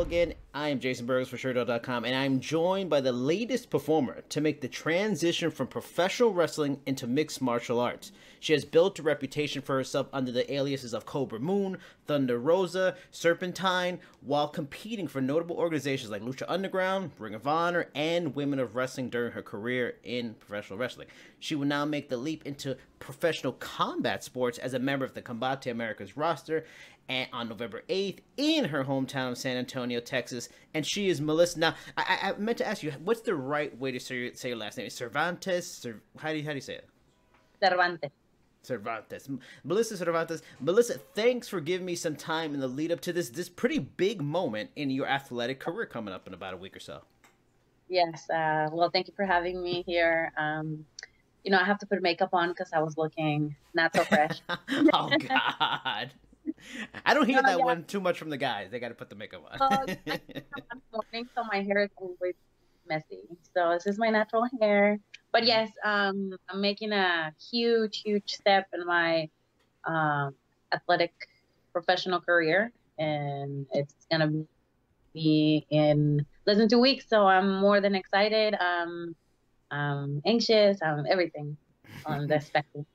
Hello again, I am Jason Burgos for Sherdog.com, and I'm joined by the latest performer to make the transition from professional wrestling into mixed martial arts. She has built a reputation for herself under the aliases of Cobra Moon, Thunder Rosa, Serpentine, while competing for notable organizations like Lucha Underground, Ring of Honor, and Women of Wrestling during her career in professional wrestling. She will now make the leap into professional combat sports as a member of the Combate Americas roster and on November 8th in her hometown of San Antonio, Texas. And she is Melissa. Now, I meant to ask you, what's the right way to say your last name? Cervantes? How do you say it? Cervantes. Cervantes. Melissa Cervantes. Melissa, thanks for giving me some time in the lead up to this pretty big moment in your athletic career coming up in about a week or so. Yes. Well, thank you for having me here. You know, I have to put makeup on because I was looking not so fresh. Oh, God. I don't hear that one too much from the guys. They got to put the makeup on. I'm smoking, so my hair is always messy. So this is my natural hair. But yes, I'm making a huge, huge step in my athletic professional career. And it's going to be in less than 2 weeks. So I'm more than excited. I'm anxious. I'm everything on the spectrum.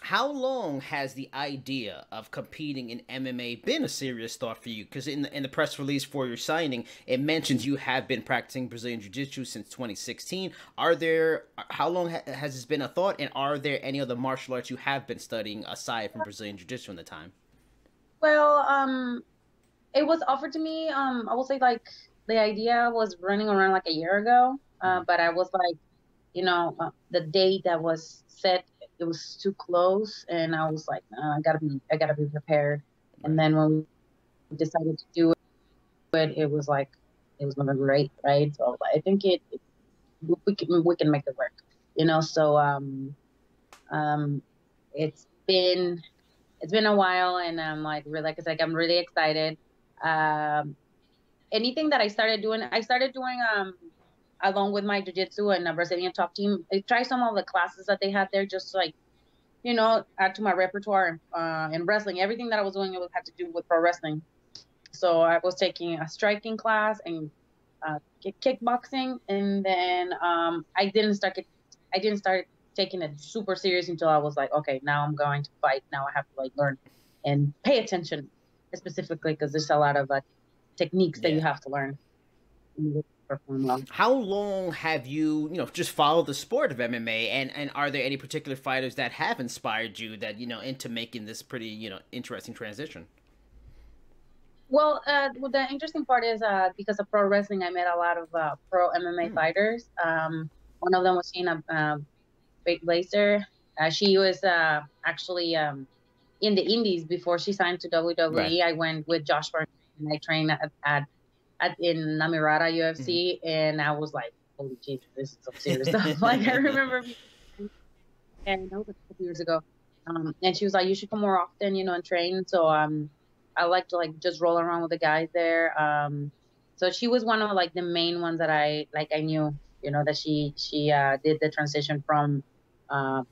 How long has the idea of competing in MMA been a serious thought for you? Because in the press release for your signing, it mentions you have been practicing Brazilian Jiu-Jitsu since 2016. How long has this been a thought? And are there any other martial arts you have been studying aside from Brazilian Jiu-Jitsu in the time? Well, it was offered to me. I will say, like, the idea was running around like a year ago, but I was like, you know, the date that was set, it was too close, and I was like, nah, I gotta be prepared. Right. And then when we decided to do it, it was gonna be great, right? So I think we can make it work, you know. So it's been a while, and I'm like, really, I'm really excited. Anything that I started doing along with my jiu-jitsu and Brazilian top team, I tried some of the classes that they had there, just like, you know, add to my repertoire in wrestling. Everything that I was doing, it had to do with pro wrestling. So I was taking a striking class and kickboxing, and then I didn't start taking it super serious until I was like, okay, now I'm going to fight. Now I have to like learn and pay attention specifically, because there's a lot of techniques that you have to learn. How long have you, you know, just followed the sport of MMA, and are there any particular fighters that have inspired you that, you know, into making this pretty, you know, interesting transition? Well, the interesting part is because of pro wrestling, I met a lot of pro MMA fighters. One of them was Shayna Baszler. She was actually in the Indies before she signed to WWE. Right. I went with Josh Barnett, and I trained in La Mirada UFC, and I was like, holy Jesus, this is some serious stuff. Like, I remember, and that was a couple years ago, and she was like, you should come more often, you know, and train. So I like to like just roll around with the guys there. So she was one of like the main ones that I knew, you know, that she did the transition from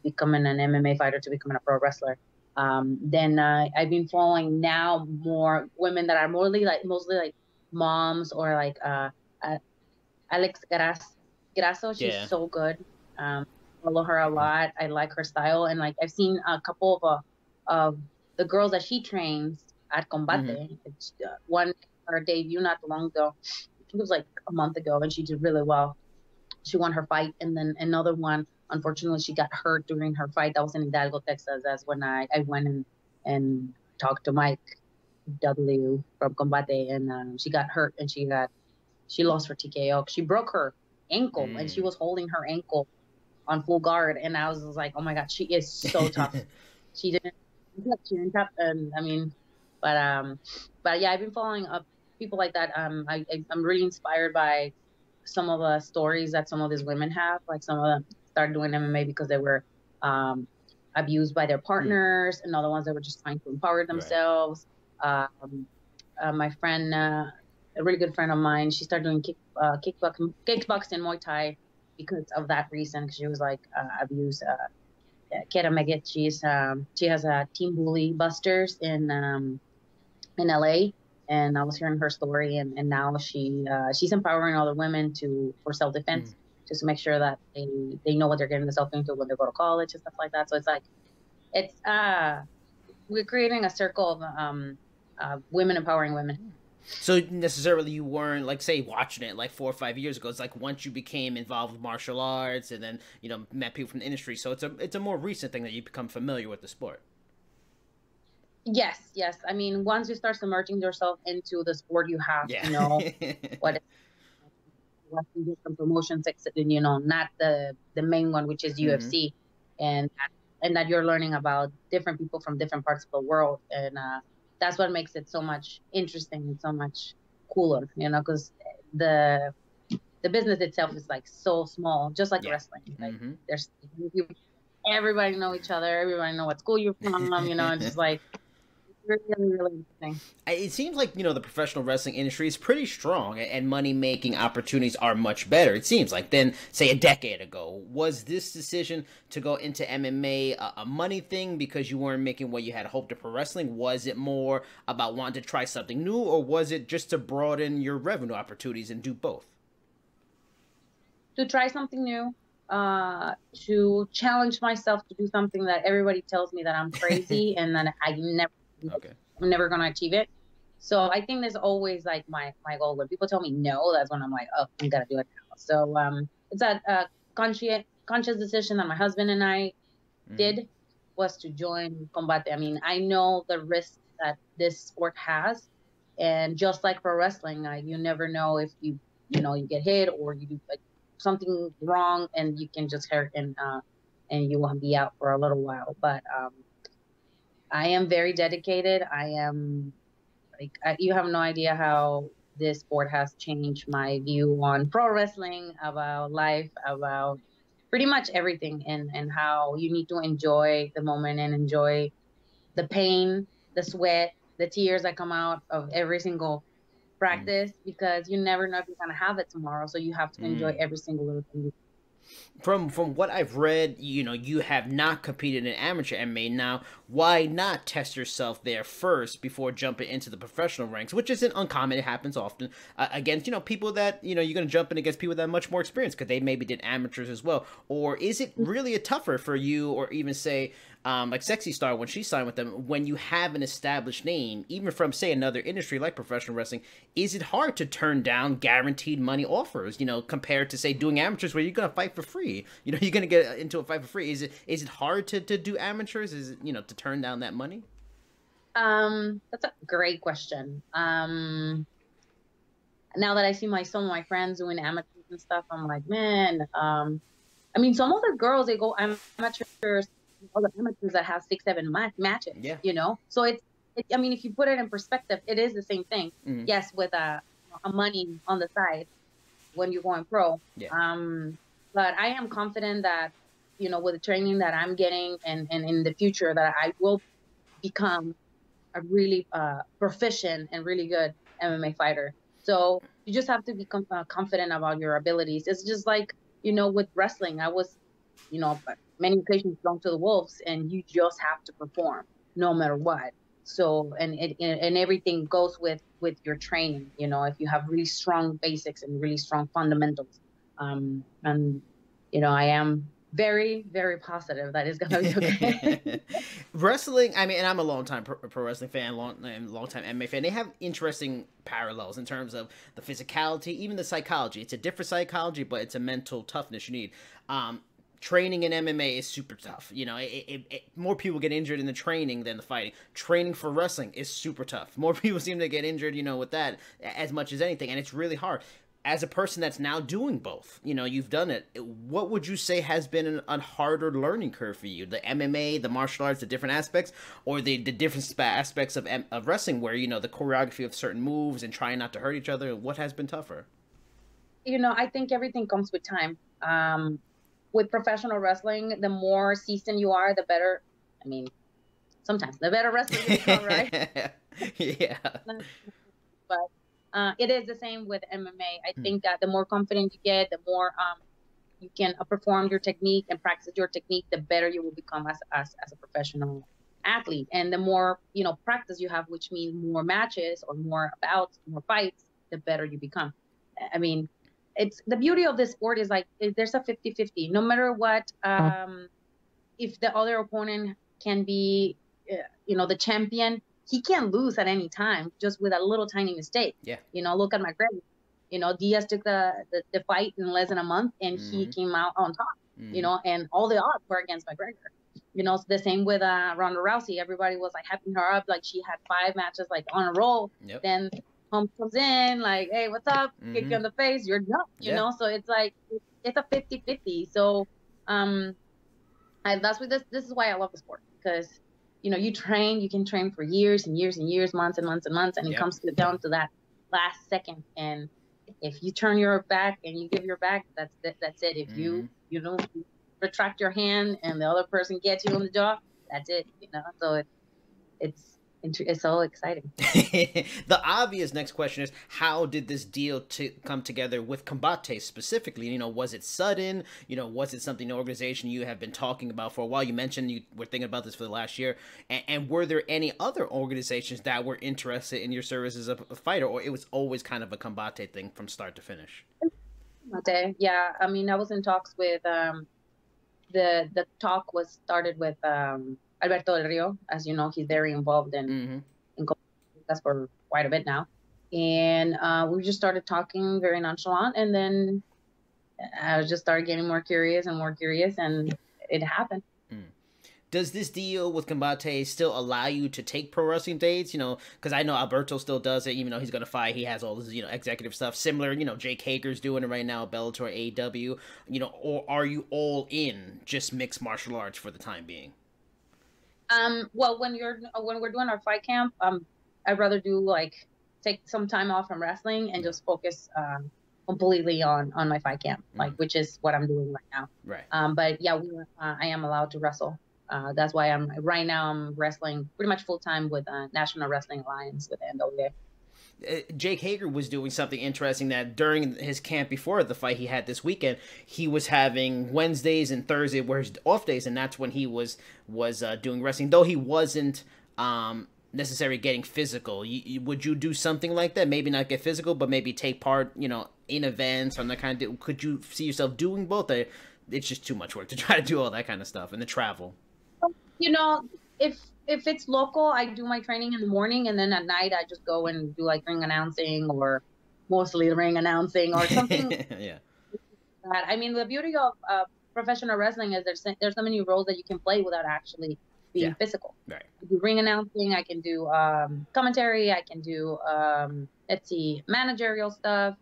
becoming an MMA fighter to becoming a pro wrestler. Then I've been following now more women that are mostly like moms, or like Alex Grasso. She's so good. Follow her a lot. I like her style, and like I've seen a couple of the girls that she trains at Combate. It's, one her debut not long ago. I think it was like a month ago, and she did really well. She won her fight, and then another one, unfortunately, she got hurt during her fight. That was in Hidalgo, Texas. That's when I went and talked to Mike W from Combate, and she got hurt, and she lost her TKO. She broke her ankle, and she was holding her ankle on full guard, and I was like, oh my god, she is so tough. she didn't tap, and I mean, but yeah, I've been following up people like that. I'm really inspired by some of the stories that some of these women have. Like, some of them started doing MMA because they were abused by their partners, and other ones that were just trying to empower themselves. Right. My friend, a really good friend of mine, she started doing kickboxing and Muay Thai because of that reason. She was like abused. Kera Meggett, she has a Team Bully Busters in LA, and I was hearing her story, and now she's empowering other women for self-defense, just to make sure that they know what they're getting themselves into when they go to college and stuff like that. So it's like, we're creating a circle of women empowering women. So necessarily you weren't, like, say, watching it like 4 or 5 years ago. It's like once you became involved with martial arts and then, you know, met people from the industry. So it's a more recent thing that you become familiar with the sport. Yes, yes. I mean, once you start submerging yourself into the sport, you have to know what you do from promotions, you know, not the main one, which is UFC, and that you're learning about different people from different parts of the world, and that's what makes it so much interesting and so much cooler, you know, because the business itself is like so small, just like wrestling. Like there's everybody know each other, everybody know what school you're from, you know, and just like. Really interesting. It seems like, you know, the professional wrestling industry is pretty strong and money-making opportunities are much better, it seems like, than, say, a decade ago. Was this decision to go into MMA a money thing because you weren't making what you had hoped for wrestling? Was it more about wanting to try something new, or was it just to broaden your revenue opportunities and do both? To try something new, to challenge myself to do something that everybody tells me that I'm crazy and that I never... Okay. I'm never going to achieve it. So I think there's always like my goal. When people tell me no, that's when I'm like, oh, I got to do it now. So it's that conscious decision that my husband and I did, was to join Combate. I mean, I know the risk that this sport has. And just like for wrestling, you never know if you get hit or you do like something wrong and you can just hurt and you won't be out for a little while. But, I am very dedicated. I am, like, you have no idea how this sport has changed my view on pro wrestling, about life, about pretty much everything, and how you need to enjoy the moment and enjoy the pain, the sweat, the tears that come out of every single practice, because you never know if you're going to have it tomorrow. So you have to enjoy every single little thing. From what I've read, you know, you have not competed in amateur MMA. Now, why not test yourself there first before jumping into the professional ranks, which isn't uncommon. It happens often against, you know, people that, you know, you're going to jump in against people that have much more experience because they maybe did amateurs as well. Or is it really a tougher for you, or even say like Sexy Star when she signed with them, when you have an established name, even from, say, another industry like professional wrestling, is it hard to turn down guaranteed money offers, you know, compared to, say, doing amateurs where you're going to fight for free? You know, you're going to get into a fight for free. Is it hard to do amateurs? Is it, you know, to turn down that money? That's a great question. Now that I see some of my friends doing amateurs and stuff, I'm like, man, I mean, some of the girls, they go amateurs, all the amateurs that have 6-7 matches, you know? So it's, I mean, if you put it in perspective, it is the same thing. Yes. With a money on the side when you're going pro. But I am confident that, you know, with the training that I'm getting and in the future, that I will become a really proficient and really good MMA fighter. So you just have to be confident about your abilities. It's just like, you know, with wrestling, I was, you know, many occasions belong to the wolves, and you just have to perform no matter what. So, and everything goes with your training, you know, if you have really strong basics and really strong fundamentals. And, you know, I am very, very positive that it's going to be okay. Wrestling, I mean, and I'm a long-time pro wrestling fan, long-time MMA fan. They have interesting parallels in terms of the physicality, even the psychology. It's a different psychology, but it's a mental toughness you need. Training in MMA is super tough. You know, more people get injured in the training than the fighting. Training for wrestling is super tough. More people seem to get injured, you know, with that as much as anything, and it's really hard. As a person that's now doing both, you know, you've done it. What would you say has been a harder learning curve for you? The MMA, the martial arts, the different aspects, or the different aspects of wrestling where, you know, the choreography of certain moves and trying not to hurt each other? What has been tougher? You know, I think everything comes with time. With professional wrestling, the more seasoned you are, the better. I mean, sometimes the better wrestler you become, right? But... it is the same with MMA. I think that the more confident you get, the more you can perform your technique and practice your technique, the better you will become as a professional athlete. And the more, you know, practice you have, which means more matches or more bouts, more fights, the better you become. I mean, it's the beauty of this sport is like there's a 50-50. No matter what, if the other opponent can be, you know, the champion, he can lose at any time just with a little tiny mistake. Yeah. You know, look at McGregor. You know, Diaz took the fight in less than a month, and he came out on top. You know, and all the odds were against McGregor. You know, the same with Ronda Rousey. Everybody was like hyping her up, like she had 5 matches like on a roll. Yep. Then Holmes comes in, like, hey, what's up? Kick you in the face, you're done. You know, so it's like it's a 50-50. So that's what this is why I love the sport, because you know, you train, you can train for years and years and years, months and months and months, and it comes down to that last second. And if you turn your back and you give your back, that's it. If you don't retract your hand and the other person gets you on the jaw, that's it. You know, so it's all exciting. The obvious next question is, how did this deal come together with Combate specifically? You know, was it sudden? You know, was it something, an organization you have been talking about for a while? You mentioned you were thinking about this for the last year. And were there any other organizations that were interested in your services as a fighter, or it was always kind of a Combate thing from start to finish? Combate, yeah. I mean, I was in talks with, the talk was started with, Alberto Del Rio. As you know, he's very involved in that's for quite a bit now. And we just started talking very nonchalant, and then I just started getting more curious, and it happened. Does this deal with Combate still allow you to take pro wrestling dates? You know, because I know Alberto still does it, even though he's going to fight. He has all this, you know, executive stuff. Similar, you know, Jake Hager's doing it right now, Bellator, AEW. You know, or are you all in just mixed martial arts for the time being? Well, when we're doing our fight camp, I'd rather do like take some time off from wrestling and just focus completely on my fight camp, like which is what I'm doing right now. Right. But yeah, I am allowed to wrestle. That's why I'm wrestling pretty much full time with National Wrestling Alliance with NWA. Jake Hager was doing something interesting that during his camp before the fight he had this weekend, he was having Wednesdays and Thursdays were his off days, and that's when he was doing wrestling. Though he wasn't necessarily getting physical. Would you do something like that? Maybe not get physical, but maybe take part, you know, in events on that kind of. Could you see yourself doing both? It's just too much work to try to do all that kind of stuff and the travel. You know, if it's local, I do my training in the morning, and then at night I just go and do like ring announcing, or mostly ring announcing or something. Yeah. I mean, the beauty of professional wrestling is there's so many roles that you can play without actually being physical. Right. I do ring announcing. I can do commentary. I can do let's see, managerial stuff,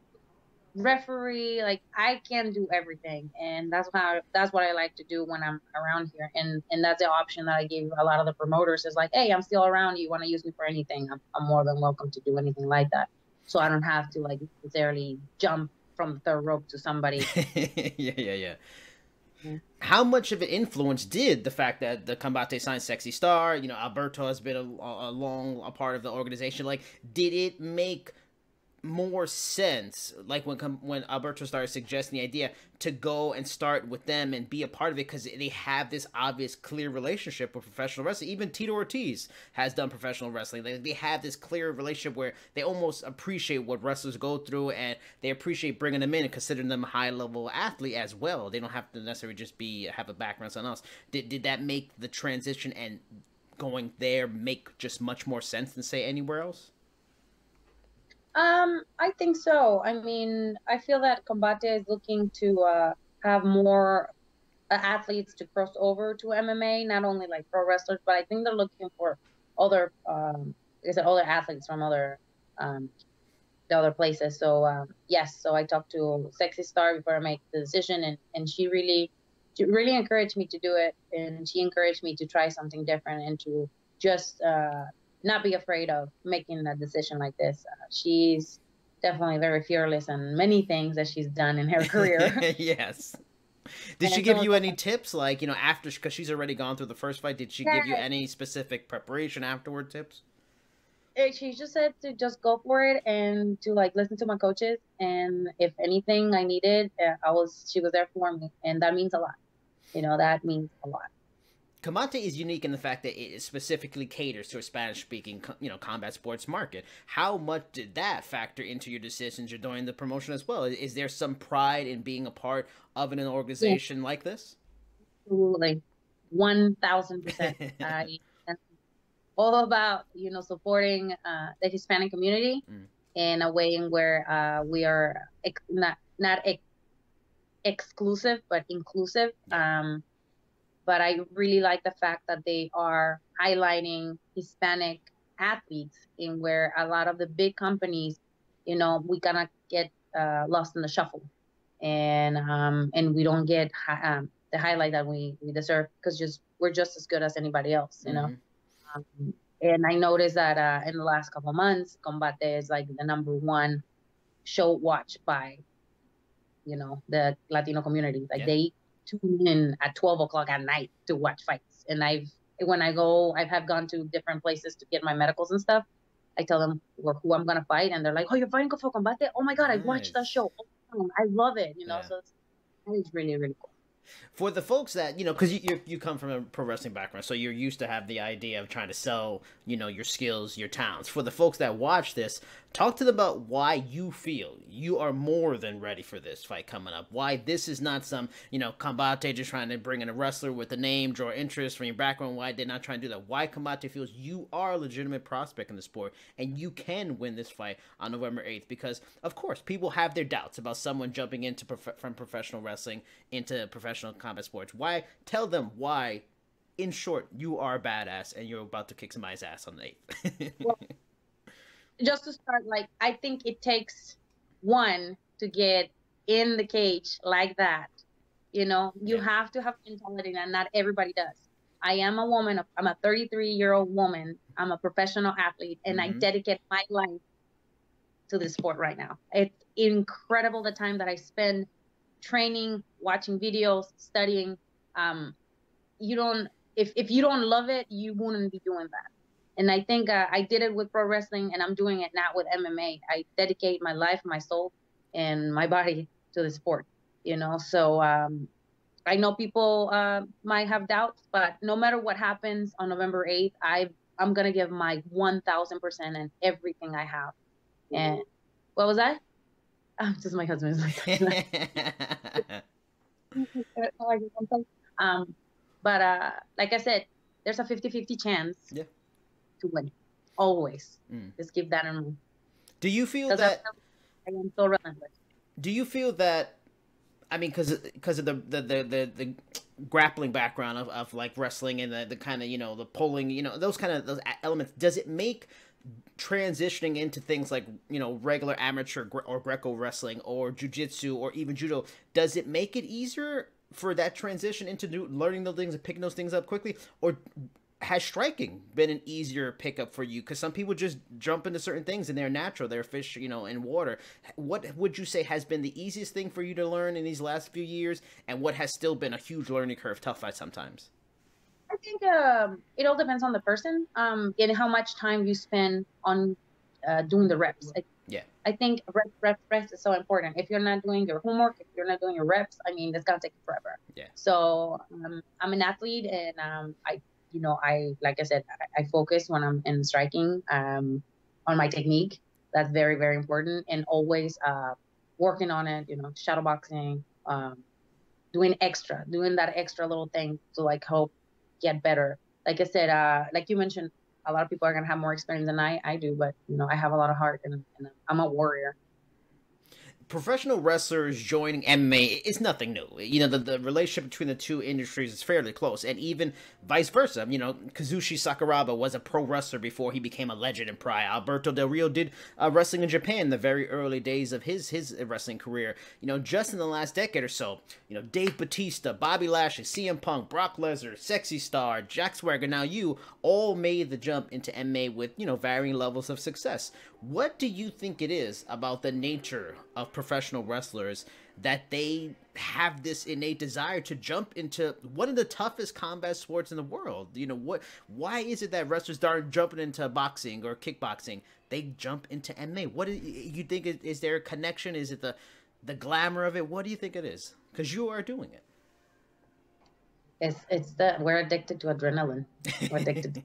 referee. Like I can do everything, and that's what I like to do when I'm around here, and that's the option that I gave a lot of the promoters is like, hey, I'm still around, you want to use me for anything, I'm more than welcome to do anything like that, so I don't have to like necessarily jump from the third rope to somebody. Yeah. How much of an influence did the fact that the Combate signed Sexy Star, you know, Alberto has been a long part of the organization, like did it make more sense, like when Alberto started suggesting the idea to go and start with them and be a part of it, because they have this obvious clear relationship with professional wrestling? Even Tito Ortiz has done professional wrestling. They have this clear relationship where they almost appreciate what wrestlers go through, and they appreciate bringing them in and considering them a high level athlete as well. They don't have to necessarily just have a background something else. Did that make the transition and going there make just much more sense than say anywhere else? I think so. I mean, I feel that Combate is looking to have more athletes to cross over to MMA, not only like pro wrestlers, but I think they're looking for other, other athletes from the other places. So yes, so I talked to Sexy Star before I made the decision, and she really encouraged me to do it, and she encouraged me to try something different and to just not be afraid of making a decision like this. She's definitely very fearless in many things that she's done in her career. Yes. Did she give you any tips? Like, you know, after, because she's already gone through the first fight, did she give you any specific preparation afterward tips? She just said to just go for it and to like listen to my coaches. And if anything I needed, she was there for me. And that means a lot. You know, that means a lot. Combate is unique in the fact that it specifically caters to a Spanish-speaking, combat sports market. How much did that factor into your decisions during the promotion as well? Is there some pride in being a part of an organization like this? Absolutely. 1,000%. I'm all about, supporting the Hispanic community in a way in where we are not exclusive, but inclusive. Yeah. But I really like the fact that they are highlighting Hispanic athletes, in where a lot of the big companies, we cannot get lost in the shuffle, and we don't get the highlight that we deserve, because we're just as good as anybody else, And I noticed that in the last couple of months, Combate is like the #1 show watched by, the Latino community. Like they tune in at 12 o'clock at night to watch fights. And when I have gone to different places to get my medicals and stuff, I tell them who I'm going to fight. And they're like, oh, you're fighting for Combate? Oh my God, nice. I watched that show. Oh, I love it. So that is really, really cool. For the folks that, because you come from a pro wrestling background, so you're used to have the idea of trying to sell, your skills, your talents. For the folks that watch this, talk to them about why you feel you are more than ready for this fight coming up. Why this is not some, Combate just trying to bring in a wrestler with a name, draw interest from your background. Why they're not trying to do that. Why Combate feels you are a legitimate prospect in the sport and you can win this fight on November 8th. Because, of course, people have their doubts about someone jumping into from professional wrestling into professional combat sports. Why? Tell them why, in short, you are a badass and you're about to kick somebody's ass on the 8th. Well, just to start, I think it takes one to get in the cage like that. You have to have mentality, and not everybody does. I am a woman. I'm a 33-year-old woman. I'm a professional athlete, and I dedicate my life to this sport right now. It's incredible the time that I spend training, watching videos, studying. If you don't love it, you wouldn't be doing that. And I think I did it with pro wrestling, and I'm doing it now with MMA. I dedicate my life, my soul, and my body to the sport, So I know people might have doubts, but no matter what happens on November 8th, I'm going to give my 1,000% and everything I have. And what was that? Just my husband's But like I said, there's a 50-50 chance. Yeah. Win. Always. Just keep that in mind. Do you feel that I am so relentless? Do you feel that, I mean, because of the grappling background of like wrestling and the kind of, the pulling, those kind of those elements, does it make transitioning into things like, regular amateur or Greco wrestling or jiu-jitsu or even judo, does it make it easier for that transition into learning those things and picking those things up quickly? Or has striking been an easier pickup for you? Because some people just jump into certain things and they're natural. They're fish, in water. What would you say has been the easiest thing for you to learn in these last few years? And what has still been a huge learning curve, tough fight sometimes? I think it all depends on the person and how much time you spend on doing the reps. I think reps is so important. If you're not doing your homework, if you're not doing your reps, I mean, that's going to take forever. Yeah. So I'm an athlete, and I focus when I'm in striking on my technique. That's very, very important. And always working on it, shadow boxing, doing that extra little thing to help get better. Like I said, like you mentioned, a lot of people are going to have more experience than I do, but I have a lot of heart, and I'm a warrior. Professional wrestlers joining MMA is nothing new. The relationship between the two industries is fairly close, and even vice versa. Kazushi Sakuraba was a pro wrestler before he became a legend in Pride. Alberto Del Rio did wrestling in Japan in the very early days of his wrestling career. Just in the last decade or so, Dave Bautista, Bobby Lashley, CM Punk, Brock Lesnar, Sexy Star, Jack Swagger, now you, all made the jump into MMA with, varying levels of success. What do you think it is about the nature of professional wrestlers that they have this innate desire to jump into one of the toughest combat sports in the world? Why is it that wrestlers aren't jumping into boxing or kickboxing? They jump into MMA. What do you think? Is there a connection? Is it the glamour of it? What do you think it is? Because you are doing it. We're addicted to adrenaline. We're addicted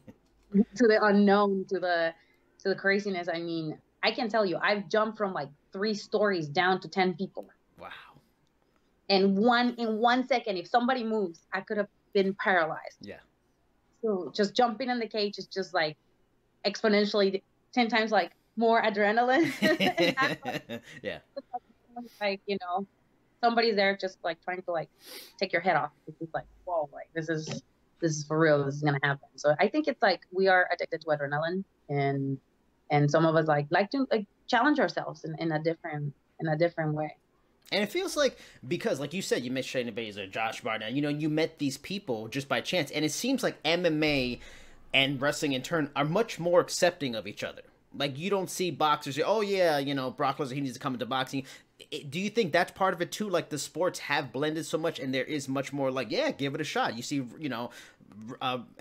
to the unknown, to the craziness. I mean, I can tell you, I've jumped from like 3 stories down to 10 people. Wow. And in one second, if somebody moves, I could have been paralyzed. Yeah. So just jumping in the cage is just like exponentially 10 times like more adrenaline. Yeah. Like, you know, somebody's there just like trying to like take your head off. It's just like, whoa, like this is for real. This is gonna happen. So I think it's like we are addicted to adrenaline, and some of us like to like challenge ourselves in a different way. And it feels like, because like you said, you met Shayna Baszler, Josh Barnett, you know, you met these people just by chance. And it seems like MMA and wrestling in turn are much more accepting of each other. Like, you don't see boxers say, oh yeah, you know, Brock Lesnar, he needs to come into boxing. Do you think that's part of it too? Like, the sports have blended so much, and there is much more like, yeah, give it a shot. You see, you know,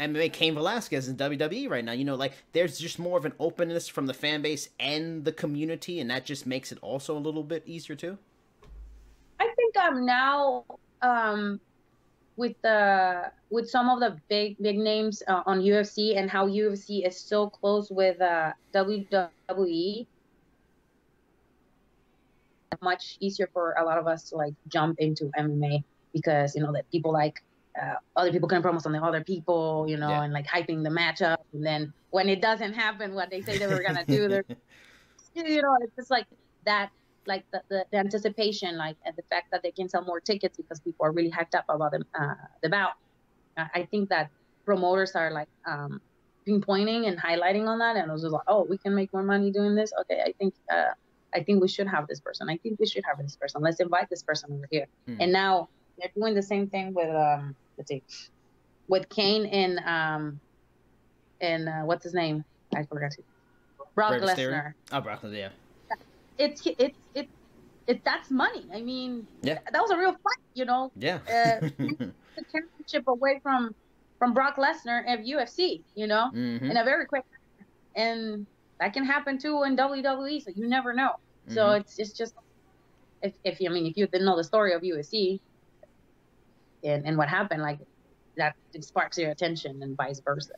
MMA Cain Velasquez in WWE right now. You know, like, there's just more of an openness from the fan base and the community, and that just makes it also a little bit easier too. I think now with some of the big names on UFC, and how UFC is so close with WWE, much easier for a lot of us to like jump into MMA, because you know that people like other people can promise on the other people, you know, yeah. And like hyping the matchup, and then when it doesn't happen what they say they were gonna do, they're, you know, it's just like that. Like the anticipation, like, and the fact that they can sell more tickets because people are really hyped up about them, the bout. I think that promoters are like pinpointing and highlighting on that, and it was just like, oh, we can make more money doing this. Okay, I think we should have this person. I think we should have this person. Let's invite this person over here. Mm. And now they're doing the same thing with with Kane and what's his name? I forgot. Brock Lesnar. Oh, Brock Lesnar. Yeah. It's that's money. I mean, yeah. That was a real fight, you know. Yeah. The championship away from Brock Lesnar at UFC, you know, in a very quick time. And that can happen too in WWE, so you never know. So it's just if you, I mean, if you didn't know the story of UFC and what happened, like, that it sparks your attention and vice versa.